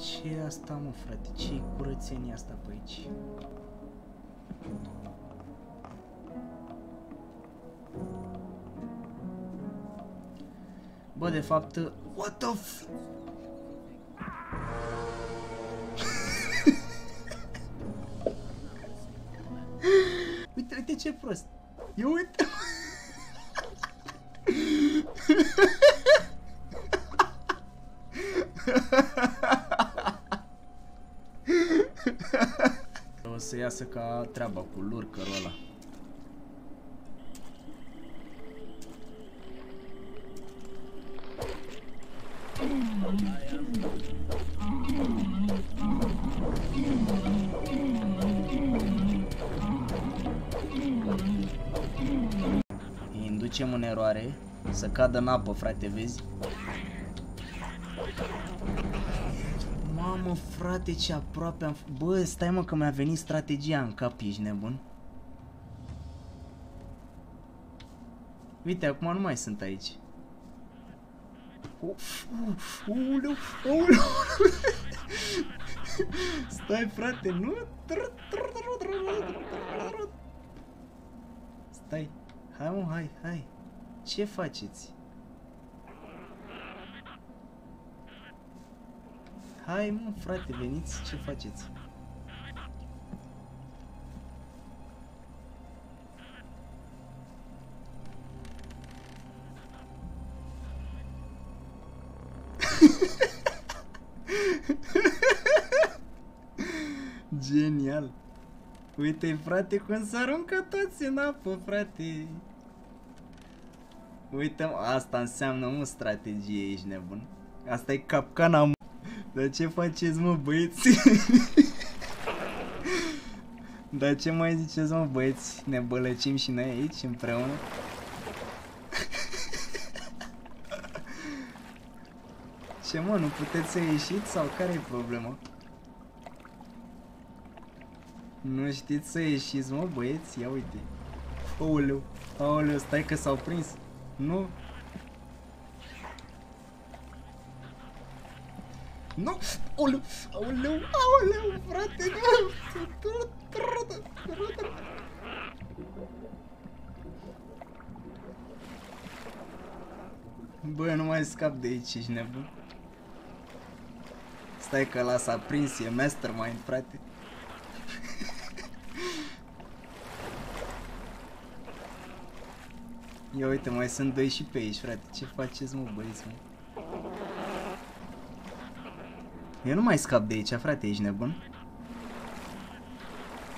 ce e asta, mă, frate? Ce-i curățenia asta pe aici? Bă, de fapt... What the f... Uite ce prost! Eu uite! O să iasă ca treaba cu lurcărul ăla. Îi inducem în eroare, să cadă în apă, frate, vezi? Mamă, frate, ce aproape am... Bă, stai, mă, că mi-a venit strategia în cap, ești nebun? Uite, acum nu mai sunt aici. Stai, frate, nu? Stai, hai, mă, hai, hai. Ce faceți? Hai, mă, frate, veniți, ce faceți? Genial! Uite, frate, cum s-aruncă toți în apă, frate! Uite, asta înseamnă, mă, strategie, ești nebun. Asta e capcana, mă. Dar ce faceți, mă, băieți? Dar ce mai ziceți, mă, băieți? Ne bălăcim și noi aici împreună? Ce, mă, nu puteți să ieșiți sau care e problema? Nu știți să ieșiți, mă, băieți? Ia uite. Aoleu, aoleu, stai că s-au prins. Nu? Nu! Aoleu, aoleu, aoleu, frate, nu! Bă, nu mai scap de aici, ești nebun. Stai că ăla s-a prins, e mastermind, frate. Ia uite, mai sunt doi și pe aici, frate. Ce faceți, mă, băieți, mă? Eu nu mai scap de aici, frate, ești nebun?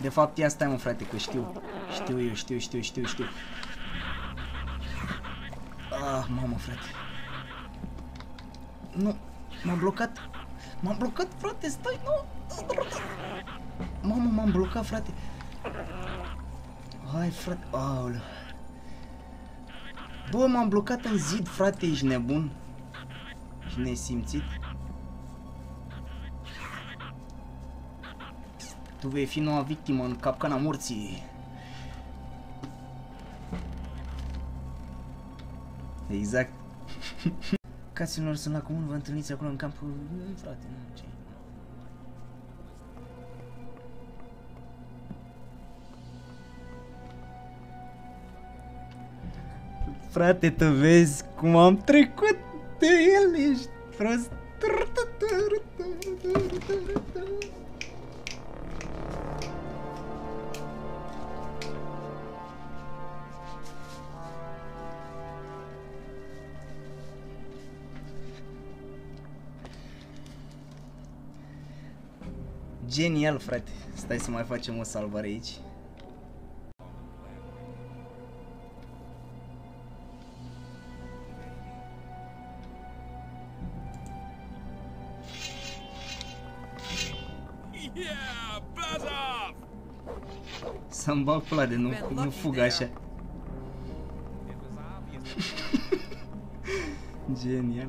De fapt, ia stai, mă, frate, că știu. Știu eu, știu. Ah, mamă, frate. Nu, m-am blocat. M-am blocat, frate, stai, nu. Mamă, m-am blocat, frate. Hai, frate, aoleu. Bă, m-am blocat în zid, frate, ești nebun? Și nesimțit. Tu vei fi noua victimă în capcana morții. Exact. Caților sunt la comun, vă întâlniți acolo în campul... Nu, frate, nu, ce-i? Frate, tu vezi cum am trecut de el, ești prost. Genial, frate. Stai să mai facem o salvare aici. Să-mi bag plade, nu fug așa. Genial.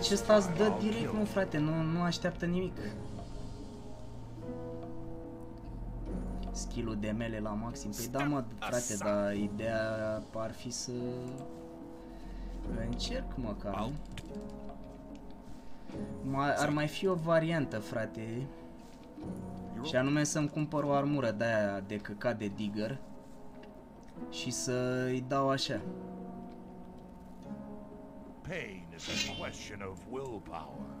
acesta îți dă direct, mă frate, nu așteaptă nimic. Skill-ul de mele la maxim. Păi da, mă, frate, dar ideea ar fi să încerc măcar. Ar mai fi o variantă, frate, și anume să-mi cumpăr o armură de-aia de căcat de digger și să-i dau așa. Pain is a question of willpower.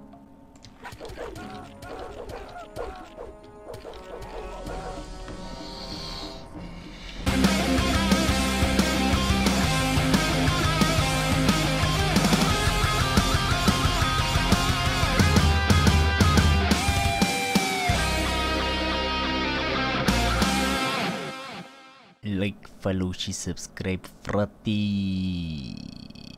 Like, follow și subscribe, fratii.